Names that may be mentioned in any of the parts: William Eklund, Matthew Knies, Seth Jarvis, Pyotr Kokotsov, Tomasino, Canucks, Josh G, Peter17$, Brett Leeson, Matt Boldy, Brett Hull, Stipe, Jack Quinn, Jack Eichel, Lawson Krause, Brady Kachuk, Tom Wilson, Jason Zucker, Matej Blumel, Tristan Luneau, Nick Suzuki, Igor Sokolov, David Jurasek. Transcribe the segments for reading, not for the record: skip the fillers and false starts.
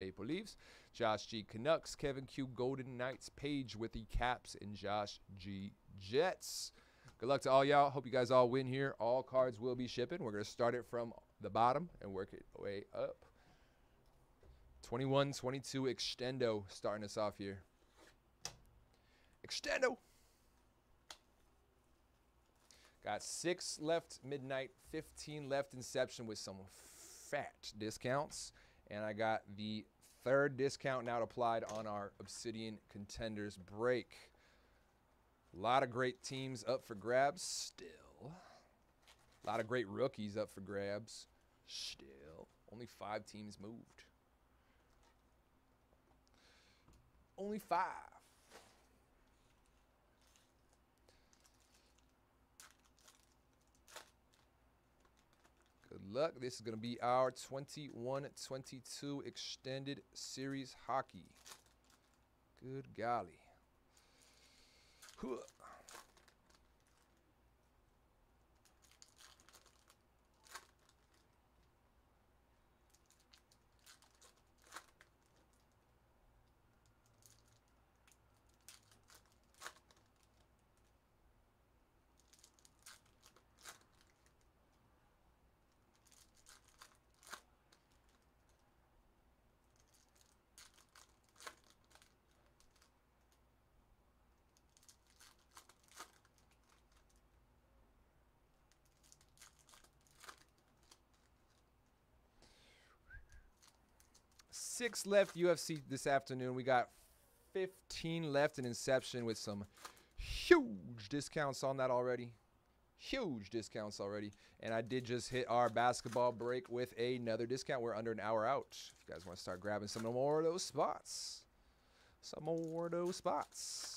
Maple Leafs, Josh G Canucks, Kevin Q Golden Knights, Paige with the Caps, and Josh G Jets. Good luck to all y'all. Hope you guys all win here. All cards will be shipping. We're going to start it from the bottom and work it way up. 21, 22, Extendo starting us off here. Extendo. Got 6 left midnight, 15 left inception with some fat discounts. And I got the 3rd discount now applied on our Obsidian Contenders break. A lot of great teams up for grabs still. A lot of great rookies up for grabs still. Only 5 teams moved. Only 5. Good luck. This is going to be our 21-22 Extended Series Hockey. Good golly. Huh. Six left UFC this afternoon. We got 15 left in Inception with some huge discounts on that already. Huge discounts already. And I did just hit our basketball break with another discount. We're under an hour out. If you guys want to start grabbing some more of those spots. Some more of those spots.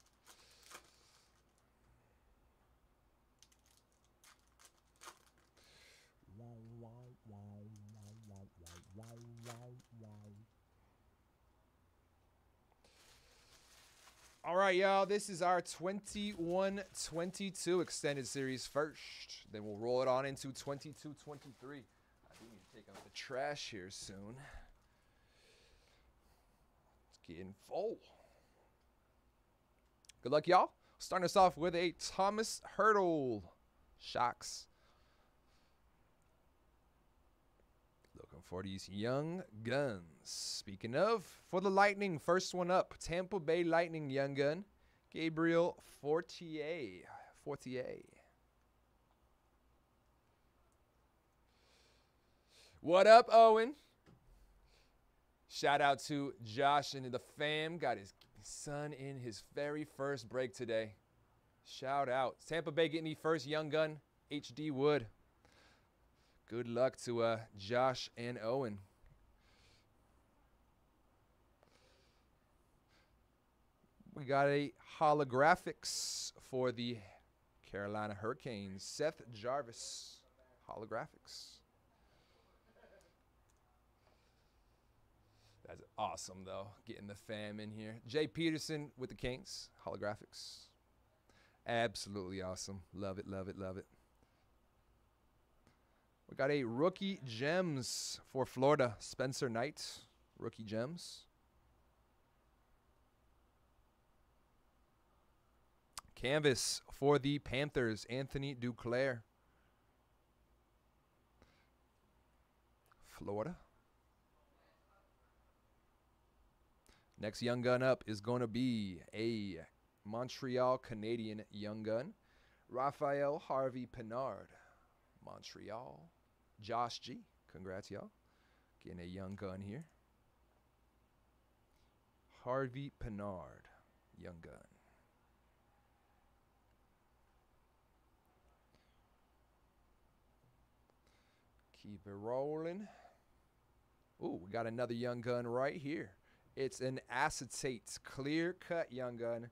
All right, y'all, this is our 21-22 Extended Series first. Then we'll roll it on into 22-23. I do need to take out the trash here soon. It's getting full. Good luck, y'all. Starting us off with a Thomas Hurdle. Shocks. Looking for these young guns. Speaking of, for the Lightning, first one up, Tampa Bay Lightning young gun, Gabriel Fortier. What up, Owen? Shout out to Josh and the fam. Got his son in his very first break today. Shout out. Tampa Bay getting the first young gun, HD Wood. Good luck to Josh and Owen. We got a holographics for the Carolina Hurricanes. Seth Jarvis, holographics. That's awesome, though, getting the fam in here. Jay Peterson with the Kings, holographics. Absolutely awesome. Love it, love it, love it. We got a rookie gems for Florida. Spencer Knight, rookie gems. Canvas for the Panthers, Anthony Duclair. Florida. Next young gun up is going to be a Montreal Canadian young gun. Raphael Harvey Pinard, Montreal. Josh G, congrats y'all. Getting a young gun here. Harvey Pinard, young gun. Keep it rolling. Ooh, we got another young gun right here. It's an acetate, clear-cut young gun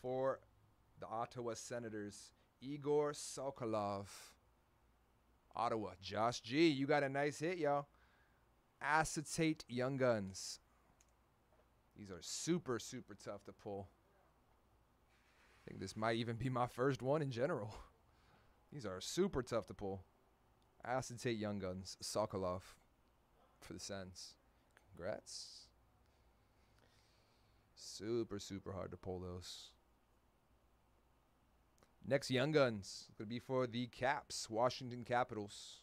for the Ottawa Senators, Igor Sokolov. Ottawa, Josh G, you got a nice hit, y'all. Acetate young guns. These are super, super tough to pull. I think this might even be my first one in general. These are super tough to pull. Acetate young guns, Sokolov for the Sens. Congrats. Super, super hard to pull those. Next young guns going to be for the Caps, Washington Capitals.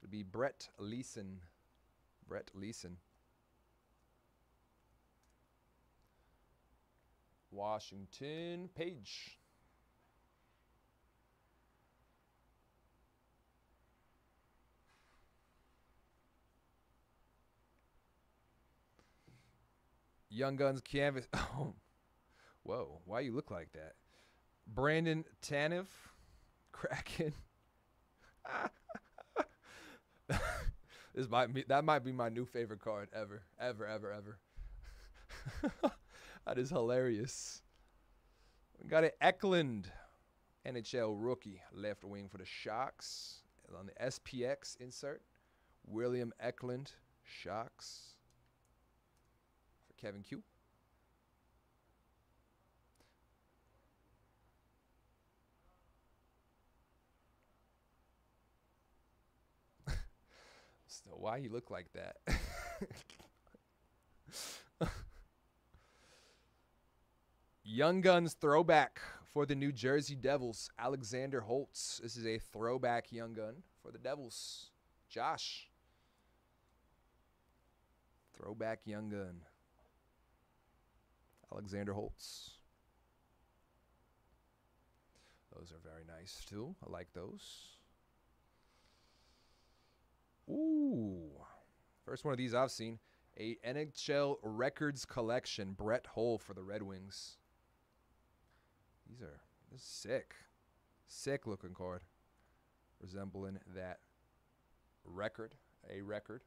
Going to be Brett Leeson. Brett Leeson. Washington Page. Young Guns Canvas. Oh, whoa. Why you look like that? Brandon Tanev. Kraken. This might be, that might be my new favorite card ever. Ever. That is hilarious. We got an Eklund, NHL rookie, left wing for the Sharks. On the SPX insert, William Eklund, Sharks. For Kevin Q. So why you look like that? Young Guns throwback for the New Jersey Devils, Alexander Holtz. This is a throwback young gun for the Devils. Josh. Throwback young gun. Alexander Holtz. Those are very nice, too. I like those. Ooh. First one of these I've seen. A NHL records collection, Brett Hull for the Red Wings. These are, this is sick. Sick looking card. Resembling that record. A record.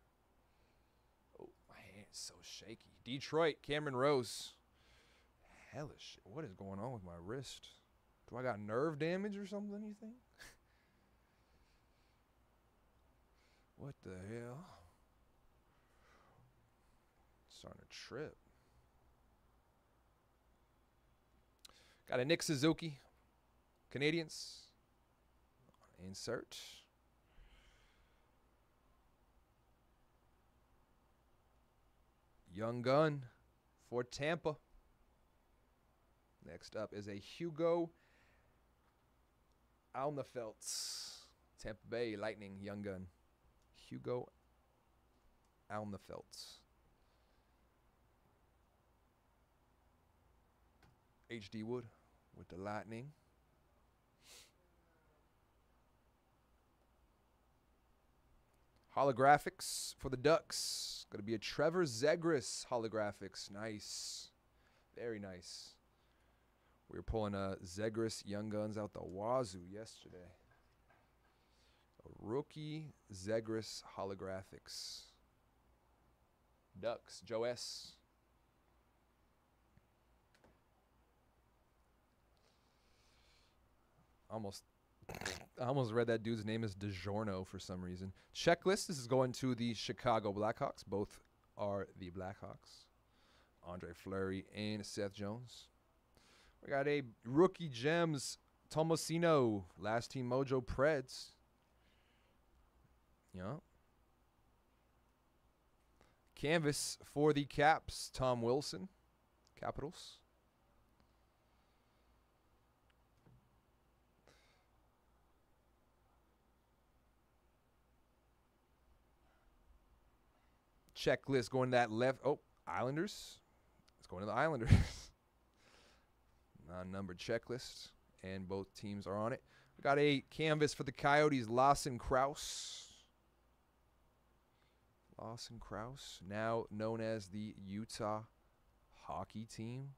Oh, my hand's so shaky. Detroit, Cameron Rose. Hellish. What is going on with my wrist? Do I got nerve damage or something, you think? What the hell? Starting to trip. Got a Nick Suzuki, Canadians, insert. Young gun for Tampa. Next up is a Hugo Alnefelt, Tampa Bay Lightning young gun. Hugo Alnefelt. HD Wood with the Lightning. Holographics for the Ducks. Going to be a Trevor Zegras holographics. Nice. Very nice. We were pulling Zegras young guns out the wazoo yesterday. A rookie Zegras holographics. Ducks. Joe S. I almost read that dude's name as DiGiorno for some reason. Checklist. This is going to the Chicago Blackhawks. Both are the Blackhawks. Andre Fleury and Seth Jones. We got a rookie gems. Tomasino. Last team Mojo Preds. Yeah. Canvas for the Caps. Tom Wilson. Capitals. Checklist going to that left. Oh, Islanders. It's going to the Islanders. Non-numbered checklist. And both teams are on it. We got a canvas for the Coyotes. Lawson Krause. Lawson Krause. Now known as the Utah hockey team.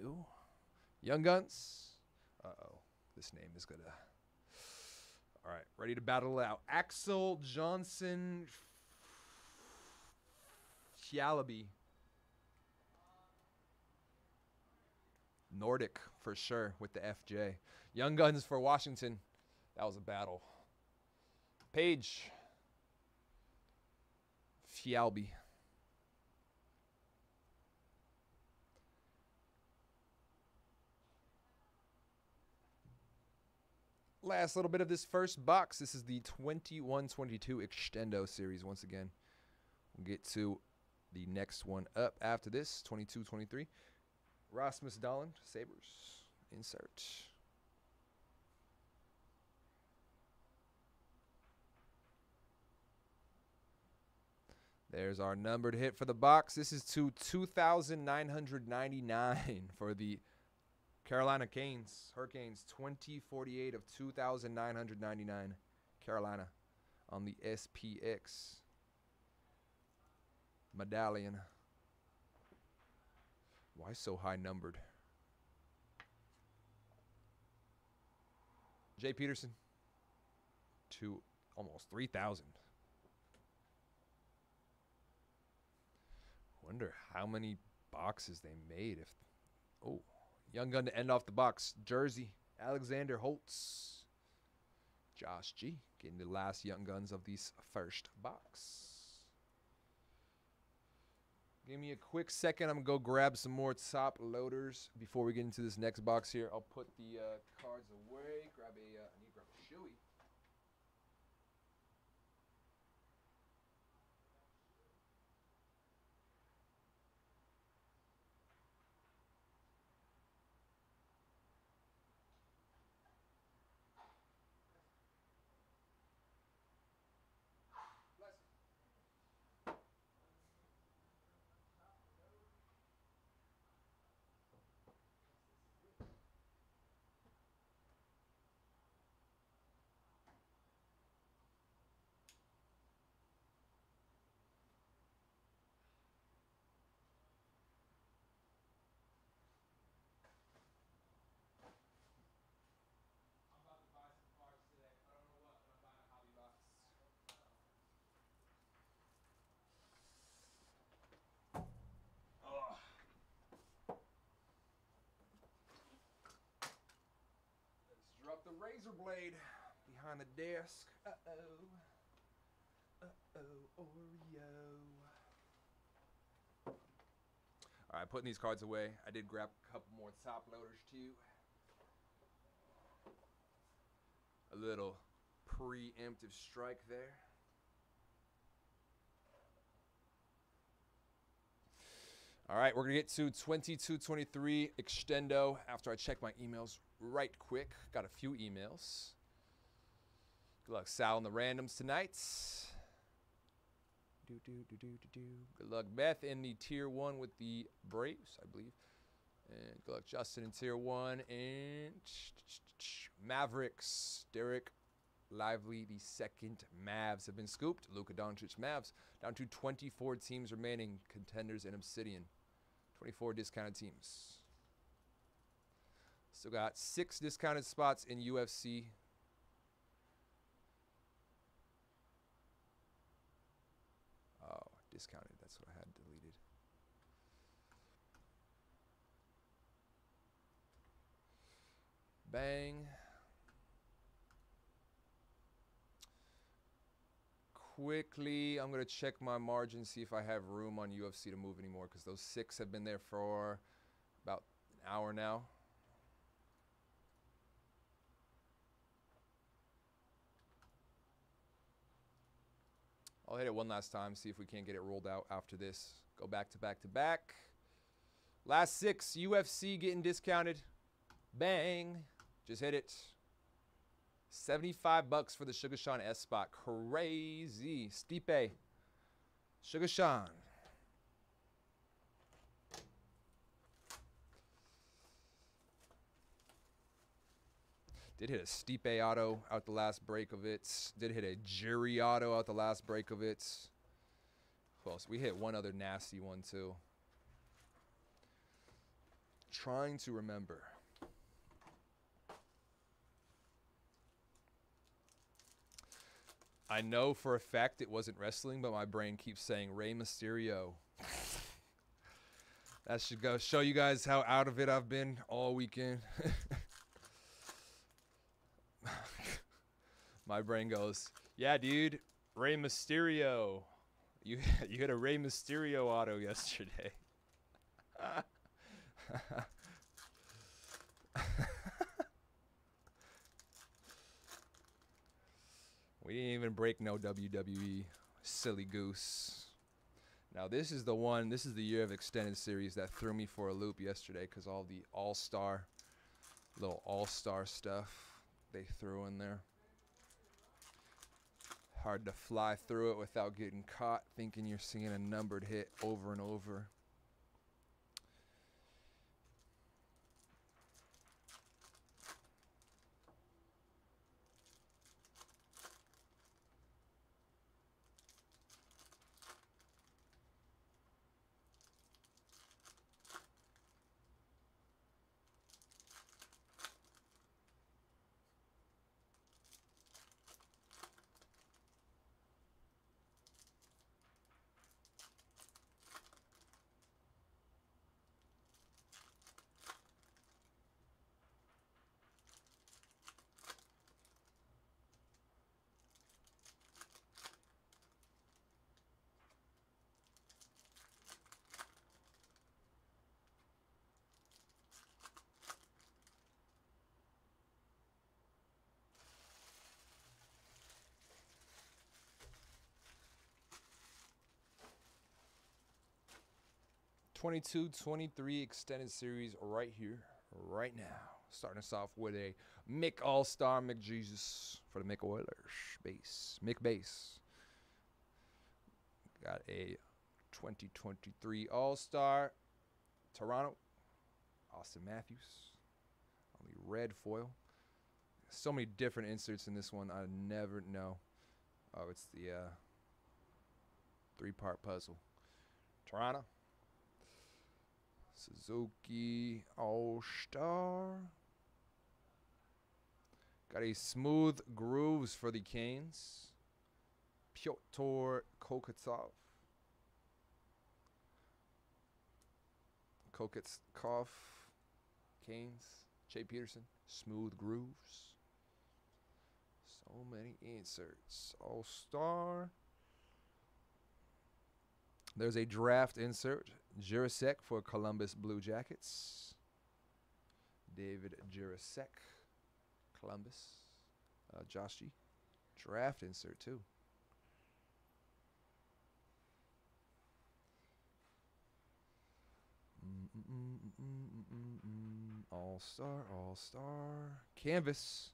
Ew. Young Guns. Uh-oh. This name is going to... All right. Ready to battle out. Axel Johnson... Chialabi. Nordic, for sure, with the FJ. Young Guns for Washington. That was a battle. Page. Fialbi. Last little bit of this first box. This is the 21-22 Extendo series once again. We'll get to the next one up after this, 22-23. Rasmus Dahlin, Sabres. Insert. There's our numbered hit for the box. This is to 2,999 for the Carolina Canes. Hurricanes, 2048 of 2,999. Carolina on the SPX medallion. Why so high numbered? Jay Peterson to almost 3,000. Wonder how many boxes they made. If oh, young gun to end off the box. Jersey, Alexander Holtz, Josh G. Getting the last young guns of these first box. Give me a quick second. I'm gonna go grab some more top loaders before we get into this next box here. I'll put the cards away. Grab a. I need to grab a shoey. The razor blade behind the desk. Oreo. All right, putting these cards away. I did grab a couple more top loaders too. A little preemptive strike there. All right, we're gonna get to 22-23 Extendo after I check my emails right quick. Got a few emails. Good luck, Sal, in the randoms tonight. Good luck, Beth, in the tier one with the Braves, I believe. And good luck, Justin, in tier one. And Mavericks, Derek Lively, the second Mavs have been scooped. Luka Doncic, Mavs. Down to 24 teams remaining, Contenders and Obsidian. 24 discounted teams. Still got 6 discounted spots in UFC. Oh, discounted. That's what I had deleted. Bang. Quickly, I'm going to check my margin, see if I have room on UFC to move anymore, because those 6 have been there for about an hour now. I'll hit it one last time, see if we can't get it rolled out after this. Go back to back to back. Last 6, UFC getting discounted. Bang. Just hit it. $75 for the Sugar Sean S spot. Crazy. Stipe. Sugar Sean. Did hit a Stipe auto out the last break of it. Did hit a Jerry auto out the last break of it. Who else? We hit one other nasty one too. Trying to remember. I know for a fact it wasn't wrestling, but my brain keeps saying Rey Mysterio. That should go show you guys how out of it I've been all weekend. My brain goes, yeah, dude, Rey Mysterio. You hit a Rey Mysterio auto yesterday. We didn't even break no WWE, silly goose. Now this is the one, this is the year of extended series that threw me for a loop yesterday because all the all-star, little all-star stuff they threw in there. Hard to fly through it without getting caught thinking you're seeing a numbered hit over and over. '22-'23 extended series right here, right now. Starting us off with a Mick All-Star McJesus for the Mick Oilers base. Mick base. Got a 2023 All-Star Toronto. Austin Matthews on the red foil. So many different inserts in this one. I never know. Oh, it's the three-part puzzle. Toronto. Suzuki All-Star. Got a smooth grooves for the Canes. Pyotr Kokotsov. Kokotsov. Canes. Jay Peterson. Smooth grooves. So many inserts. All-Star. There's a draft insert. Jurasek for Columbus Blue Jackets. David Jurasek, Columbus. Joshi. Draft insert, too. All-star, all-star. Canvas.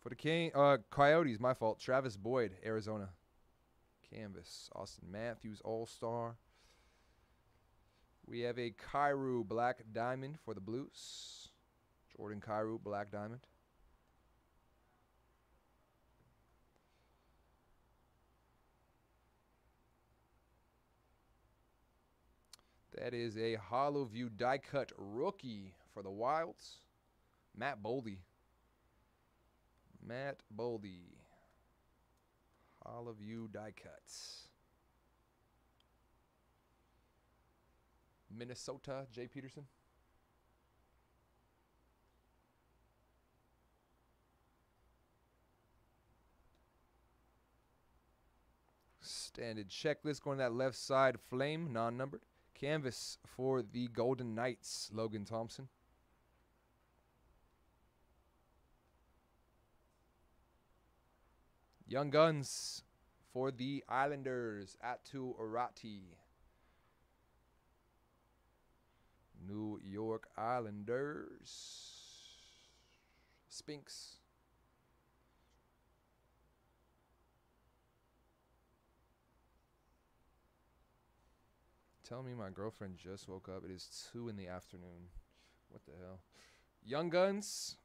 For the Coyotes, my fault. Travis Boyd, Arizona. Canvas. Austin Matthews, All-Star. We have a Kyrou Black Diamond for the Blues. Jordan Kyrou, Black Diamond. That is a Hollow View die-cut rookie for the Wilds. Matt Boldy. Matt Boldy. All of you die cuts. Minnesota, Jay Peterson. Standard checklist going to that left side. Flame, non-numbered. Canvas for the Golden Knights, Logan Thompson. Young Guns for the Islanders, Atu Orati. New York Islanders. Spinks. Tell me my girlfriend just woke up. It is 2 in the afternoon. What the hell? Young Guns,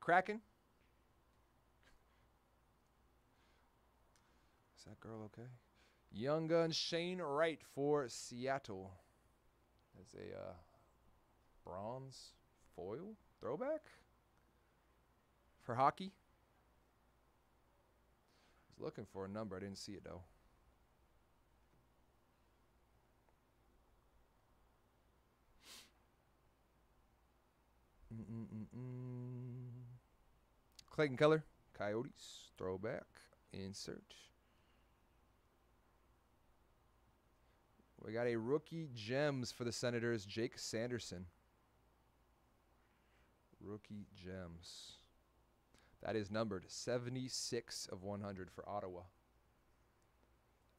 Kraken. Is that girl okay? Young Guns Shane Wright for Seattle. That's a bronze foil throwback for hockey. looking for a number. I didn't see it, though. Clayton Keller, Coyotes, throwback, insert. We got a rookie gems for the Senators, Jake Sanderson. Rookie gems. That is numbered 76 of 100 for Ottawa.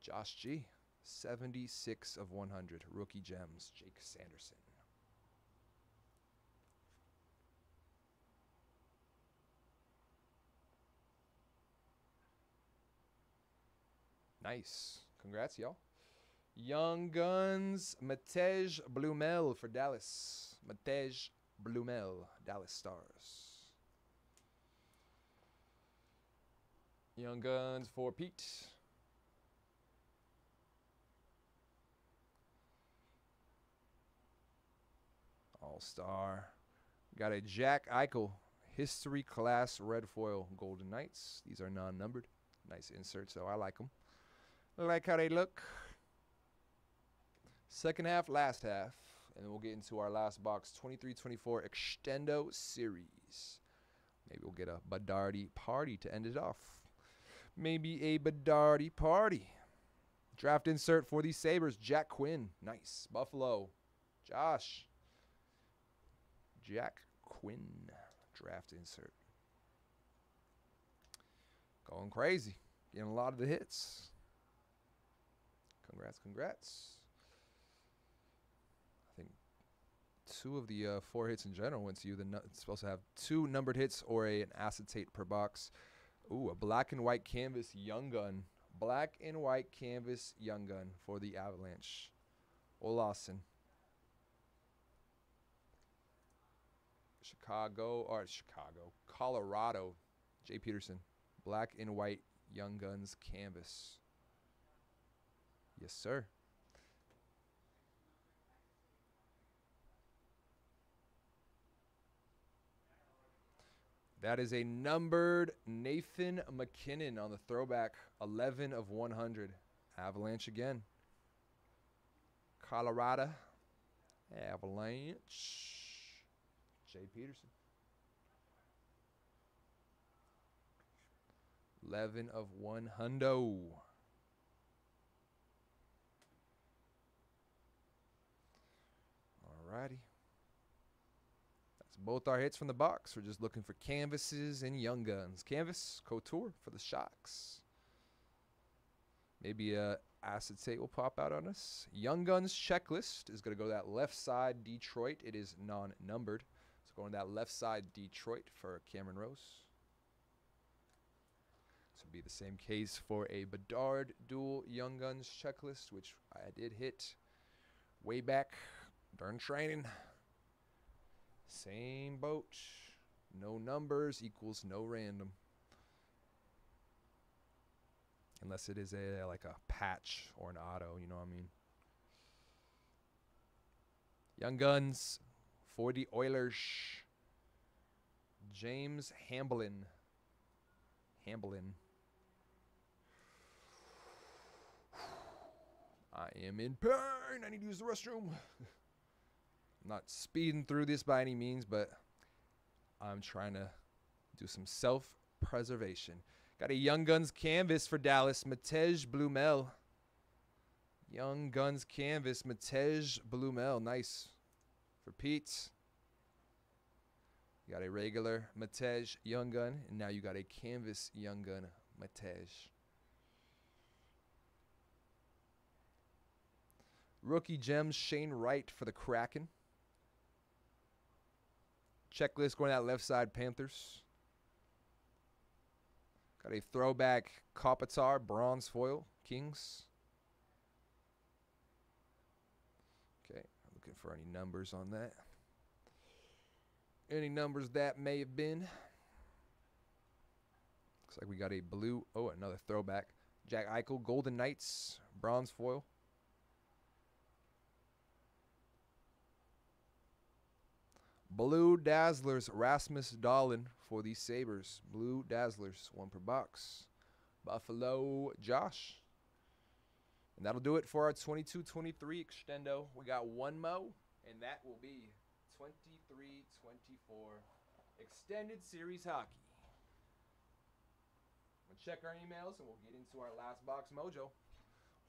Josh G, 76 of 100. Rookie gems, Jake Sanderson. Nice. Congrats, y'all. Young Guns, Matej Blumel for Dallas. Matej Blumel, Dallas Stars. Young Guns for Pete. All-Star. Got a Jack Eichel, History Class Red Foil Golden Knights. These are non-numbered. Nice inserts, though. I like them. I like how they look. Second half, last half, and then we'll get into our last box, 23-24 Extendo Series. Maybe we'll get a Badardi party to end it off. Maybe a Badardi party. Draft insert for the Sabres, Jack Quinn. Nice. Buffalo. Josh. Jack Quinn. Draft insert. Going crazy. Getting a lot of the hits. Congrats, congrats. Two of the four hits in general went to you. It's supposed to have two numbered hits or an acetate per box. Ooh, a black and white canvas Young Gun. Black and white canvas Young Gun for the Avalanche. Olason. Colorado. Jay Peterson. Black and white Young Guns canvas. Yes, sir. That is a numbered Nathan McKinnon on the throwback, 11 of 100. Avalanche again. Colorado. Avalanche. Jay Peterson. 11 of 100. All righty. Both our hits from the box. We're just looking for canvases and Young Guns. Canvas, Couture for the Shocks. Maybe acetate will pop out on us. Young Guns checklist is going to go to that left side Detroit. It is non-numbered. So going to that left side Detroit for Cameron Rose. This will be the same case for a Bedard dual Young Guns checklist, which I did hit way back during training. Same boat. No numbers equals no random. Unless it is a like a patch or an auto, you know what I mean? Young Guns for the Oilers. James Hamblin. I am in pain. I need to use the restroom. Not speeding through this by any means, but I'm trying to do some self-preservation. Got a Young Guns canvas for Dallas, Matej Blumel. Young Guns canvas, Matej Blumel. Nice for Pete. You got a regular Matej Young Gun, and now you got a canvas Young Gun Matej. Rookie gems, Shane Wright for the Kraken. Checklist going out left side, Panthers. Got a throwback Kopitar, bronze foil, Kings. Okay, I'm looking for any numbers on that. Any numbers that may have been. Looks like we got a blue. Oh, another throwback. Jack Eichel, Golden Knights, bronze foil. Blue Dazzlers, Rasmus Dahlin for the Sabres. Blue Dazzlers, one per box. Buffalo Josh. And that'll do it for our 22-23 extendo. We got one mo, and that will be 23-24 extended series hockey. We'll check our emails, and we'll get into our last box mojo.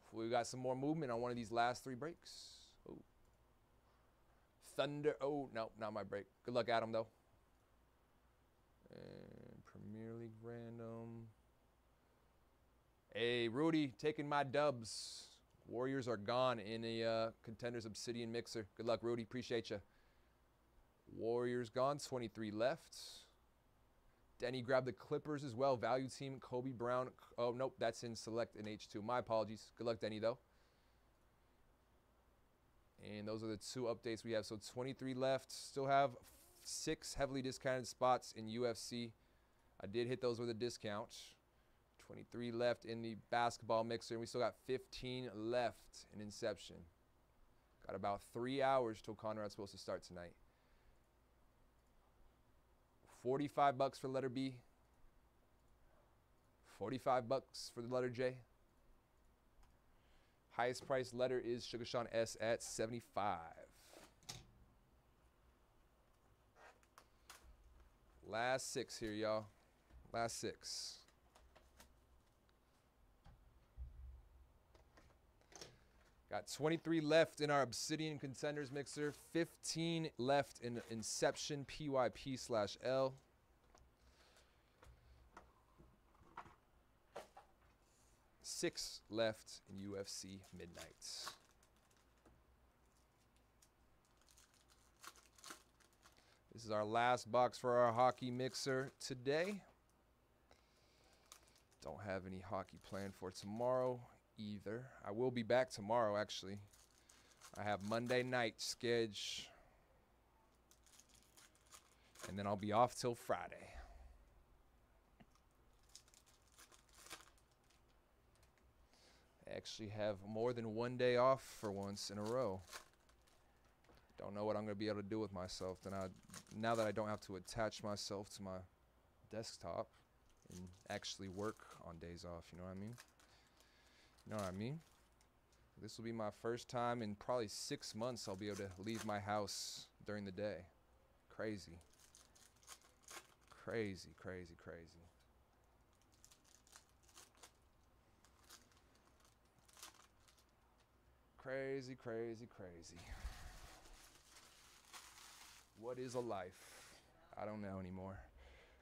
Hopefully we got some more movement on one of these last three breaks. Oh, Thunder. Oh, no, not my break. Good luck, Adam, though. And Premier League random. Hey, Rudy, taking my dubs. Warriors are gone in the Contenders Obsidian Mixer. Good luck, Rudy. Appreciate you. Warriors gone. 23 left. Denny grabbed the Clippers as well. Value team, Kobe Brown. Oh, nope. That's in Select and H2. My apologies. Good luck, Denny, though. And those are the two updates we have. So 23 left. Still have 6 heavily discounted spots in UFC. I did hit those with a discount. 23 left in the basketball mixer, and we still got 15 left in Inception. Got about 3 hours till Conrad's supposed to start tonight. $45 for letter B. $45 for the letter J. Highest priced letter is Sugar Sean S at 75. Last 6 here, y'all. Last 6. Got 23 left in our Obsidian Contenders Mixer, 15 left in Inception PYP/L. Six left in UFC Midnight. This is our last box for our hockey mixer today. Don't have any hockey planned for tomorrow either. I will be back tomorrow, actually. I have Monday night schedule, and then I'll be off till Friday. I actually have more than one day off for once in a row. Don't know what I'm gonna be able to do with myself. And now that I don't have to attach myself to my desktop and actually work on days off, you know what I mean? You know what I mean? This will be my first time in probably 6 months I'll be able to leave my house during the day. Crazy. Crazy, crazy, crazy. Crazy, crazy, crazy. What is a life? I don't know anymore.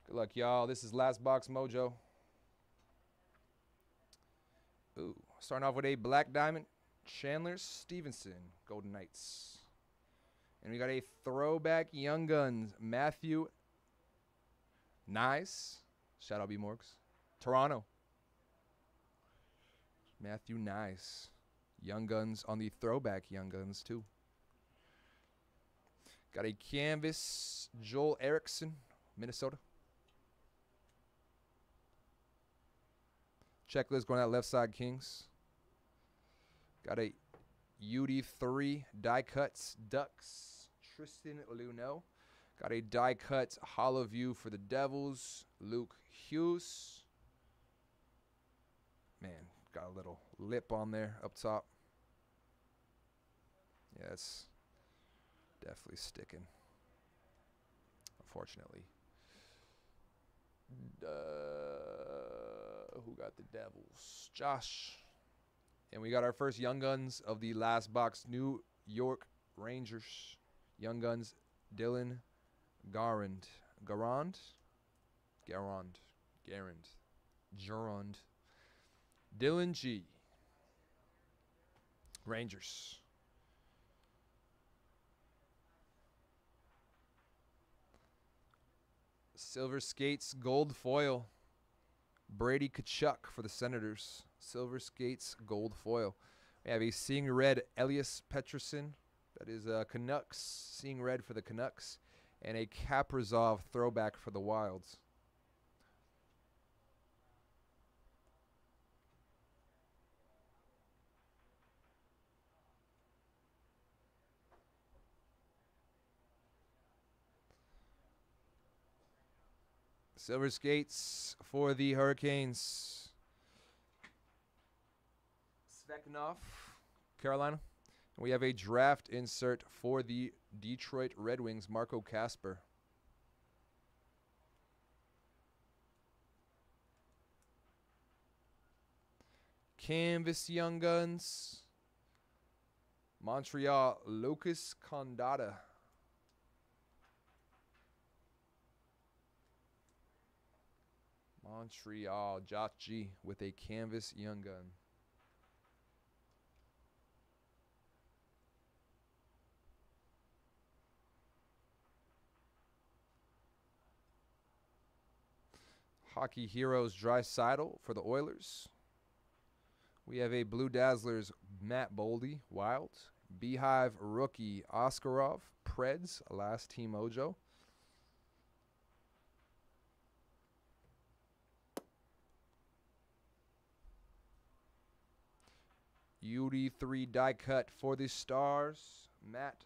Good luck, y'all. This is Last Box Mojo. Ooh, starting off with a Black Diamond, Chandler Stevenson, Golden Knights. And we got a throwback Young Guns, Matthew Knies. Shout out B Morgs. Toronto. Matthew Knies. Young Guns on the throwback Young Guns, too. Got a canvas, Joel Erickson, Minnesota. Checklist going out left side, Kings. Got a UD3 die cuts, Ducks, Tristan Luneau. Got a die cut Hollow View for the Devils, Luke Hughes. Man, got a little lip on there up top. Yeah, that's definitely sticking, unfortunately. Who got the Devils? Josh. And we got our first Young Guns of the last box. New York Rangers. Young Guns. Dylan Garand. Garand? Garand. Garand. Gerond. Dylan G. Rangers. Silver Skates, Gold Foil. Brady Kachuk for the Senators. Silver Skates, Gold Foil. We have a Seeing Red, Elias Pettersson. That is Canucks. Seeing Red for the Canucks. And a Kaprizov throwback for the Wilds. Silver Skates for the Hurricanes. Second off, Carolina. We have a draft insert for the Detroit Red Wings, Marco Kasper. Canvas Young Guns. Montreal Locus Condata. Montreal Jot G with a Canvas Young Gun. Hockey Heroes Draisaitl for the Oilers. We have a Blue Dazzlers Matt Boldy, Wild. Beehive Rookie Oskarov, Preds, Last Team Ojo. UD3 die cut for the Stars, Matt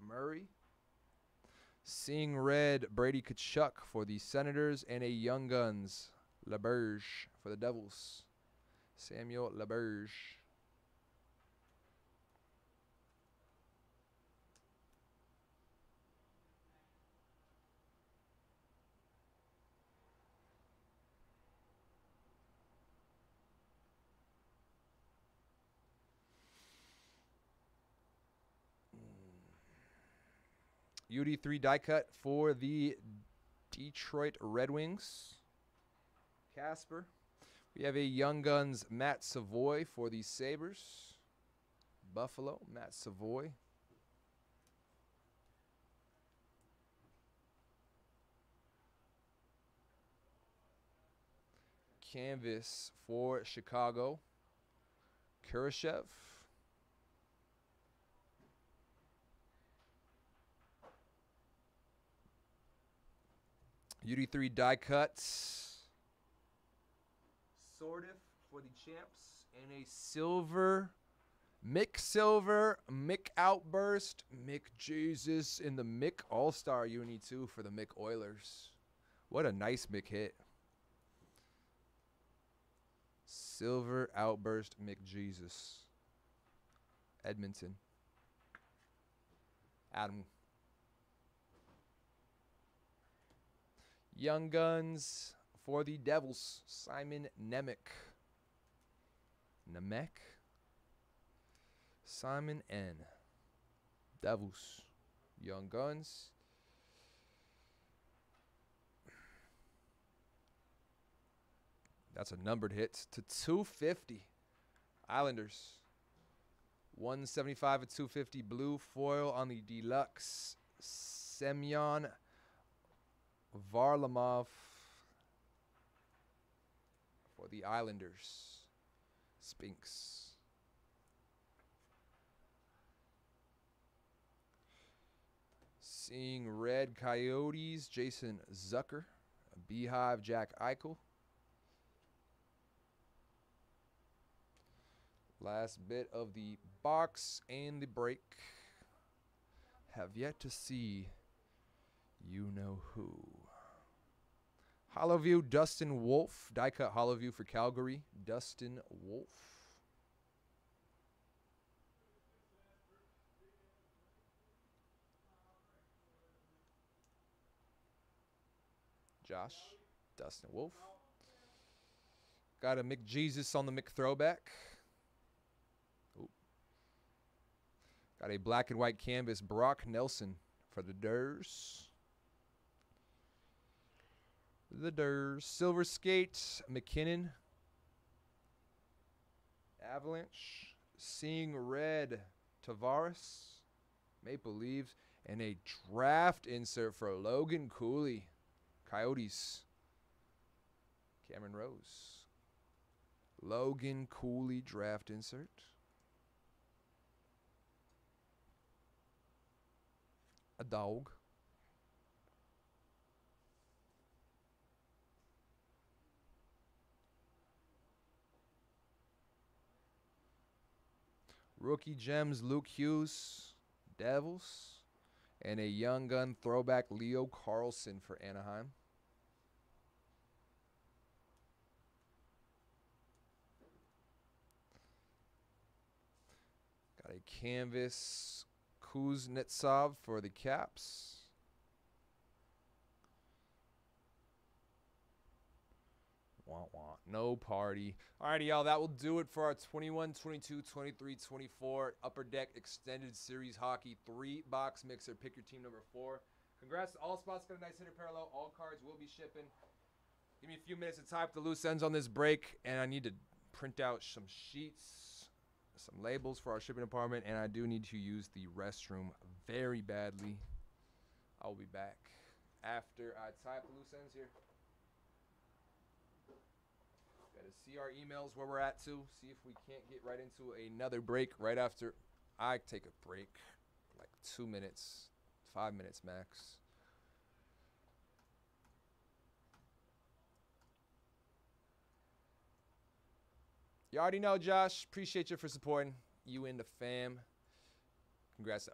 Murray. Seeing Red Brady Kachuk for the Senators, and a Young Guns LaBerge for the Devils. Samuel LaBerge. UD3 die cut for the Detroit Red Wings. Kasper. We have a Young Guns Matt Savoie for the Sabres. Buffalo, Matt Savoie. Canvas for Chicago. Kurashev. UD3 die cuts. Sortif for the champs. And a silver, Mick Outburst, McJesus, and the Mick All-Star UD2 for the Mick Oilers. What a nice Mick hit. Silver Outburst McJesus. Edmonton. Adam. Young Guns for the Devils, Simon Nemec. Simon N. Devils. Young Guns. That's a numbered hit to 250. Islanders. 175 to 250. Blue foil on the deluxe. Semyon Varlamov for the Islanders. Spinks. Seeing Red Coyotes, Jason Zucker. Beehive, Jack Eichel. Last bit of the box and the break. Have yet to see you know who. Hollowview, Dustin Wolf. Die cut Hollowview for Calgary. Dustin Wolf. Josh. Dustin Wolf. Got a McJesus on the McThrowback. Ooh. Got a black and white canvas. Brock Nelson for the Durs. The Durs. Silver Skate, McKinnon. Avalanche. Seeing Red, Tavares. Maple Leafs. And a draft insert for Logan Cooley. Coyotes. Cameron Rose. Logan Cooley draft insert. A dog. Rookie Gems, Luke Hughes, Devils, and a Young Gun throwback, Leo Carlson for Anaheim. Got a canvas Kuznetsov for the Caps. Want. No party. All righty, y'all. That will do it for our 21, 22, 23, 24 Upper Deck Extended Series Hockey 3-box mixer. Pick your team number 4. Congrats to all spots. Got a nice hitter parallel. All cards will be shipping. Give me a few minutes to tie up the loose ends on this break, and I need to print out some sheets, some labels for our shipping department, and I do need to use the restroom very badly. I'll be back after I tie up the loose ends here. Got to see our emails, where we're at to, see if we can't get right into another break right after I take a break, like 2 minutes, 5 minutes max. You already know, Josh. Appreciate you for supporting. You and the fam. Congrats to